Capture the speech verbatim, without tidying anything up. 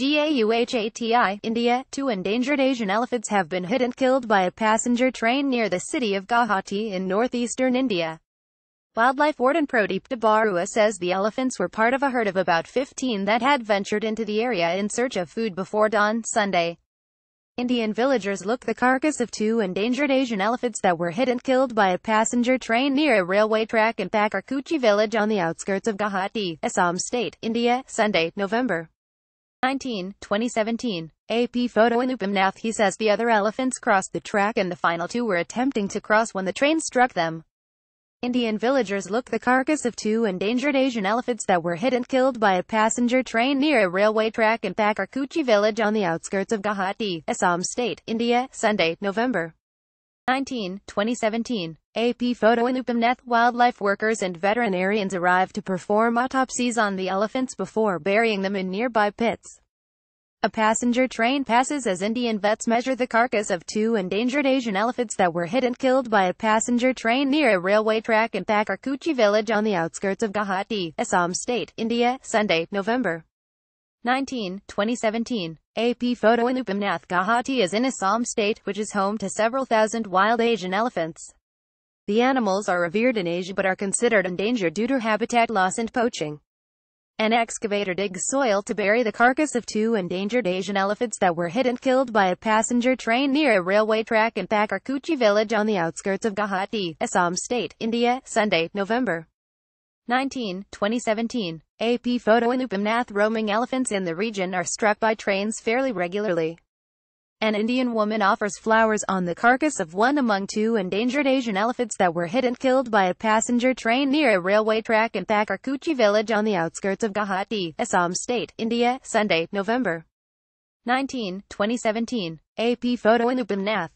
G A U H A T I, India, two endangered Asian elephants have been hit and killed by a passenger train near the city of Guwahati in northeastern India. Wildlife Warden Prodipta Baruah says the elephants were part of a herd of about fifteen that had ventured into the area in search of food before dawn Sunday. Indian villagers look the carcass of two endangered Asian elephants that were hit and killed by a passenger train near a railway track in Pakarkuchi village on the outskirts of Guwahati, Assam state, India, Sunday, November nineteenth, twenty seventeen. A P photo Anupam Nath. He says the other elephants crossed the track and the final two were attempting to cross when the train struck them. Indian villagers look the carcass of two endangered Asian elephants that were hit and killed by a passenger train near a railway track in Thakurkuchi village on the outskirts of Guwahati, Assam state, India, Sunday, November nineteenth, twenty seventeen. A P photo Anupam Nath. Wildlife workers and veterinarians arrived to perform autopsies on the elephants before burying them in nearby pits. A passenger train passes as Indian vets measure the carcass of two endangered Asian elephants that were hit and killed by a passenger train near a railway track in Thakurkuchi village on the outskirts of Guwahati, Assam state, India, Sunday, November nineteenth, twenty seventeen. A P photo Anupam Nath. Guwahati is in Assam state, which is home to several thousand wild Asian elephants. The animals are revered in Asia but are considered endangered due to habitat loss and poaching. An excavator digs soil to bury the carcass of two endangered Asian elephants that were hit and killed by a passenger train near a railway track in Thakurkuchi village on the outskirts of Guwahati, Assam state, India, Sunday, November nineteenth, twenty seventeen. A P photo Anupam Nath. Roaming elephants in the region are struck by trains fairly regularly. An Indian woman offers flowers on the carcass of one among two endangered Asian elephants that were hit and killed by a passenger train near a railway track in Thakurkuchi village on the outskirts of Guwahati, Assam state, India, Sunday, November nineteenth, twenty seventeen. A P photo Anupam Nath.